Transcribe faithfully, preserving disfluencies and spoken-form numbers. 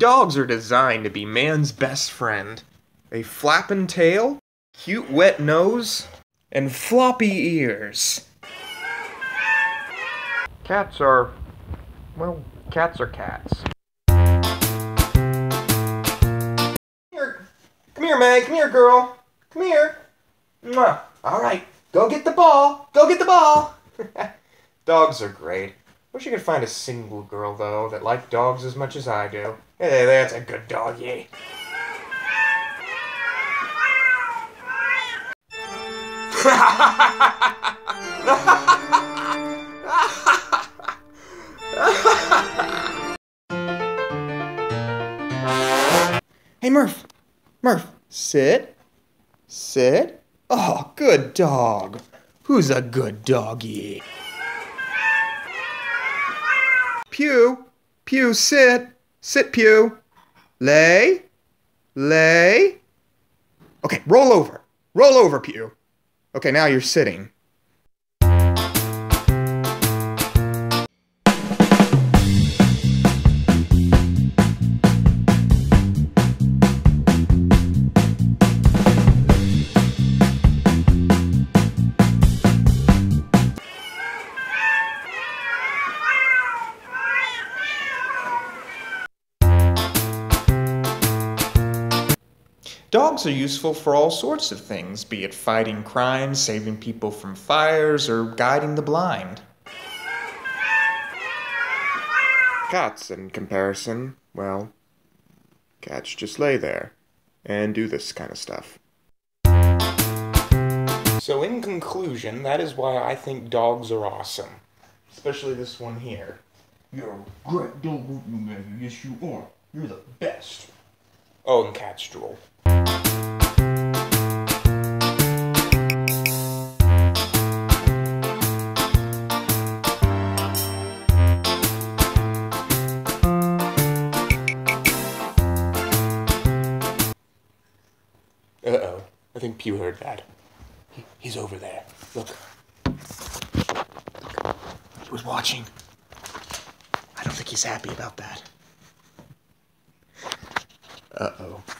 Dogs are designed to be man's best friend. A flappin' tail, cute wet nose, and floppy ears. Cats are... well, cats are cats. Come here, come here, Mag. Come here, girl. Come here. Mwah. All right, go get the ball. Go get the ball. Dogs are great. Wish you could find a single girl, though, that liked dogs as much as I do. Hey, that's a good doggy. Hey, Murph. Murph, sit. Sit. Oh, good dog. Who's a good doggy? Pew, Pew, sit, sit, Pew. Lay, lay. Okay, roll over, roll over, Pew. Okay, now you're sitting. Dogs are useful for all sorts of things, be it fighting crime, saving people from fires, or guiding the blind. Cats, in comparison, well, cats just lay there and do this kind of stuff. So in conclusion, that is why I think dogs are awesome. Especially this one here. You're a great dog, aren't you, Maggie? Yes, you are. You're the best. Oh, and cats drool. Uh-oh. I think Pew heard that. He, he's over there. Look. Look. He was watching. I don't think he's happy about that. Uh-oh.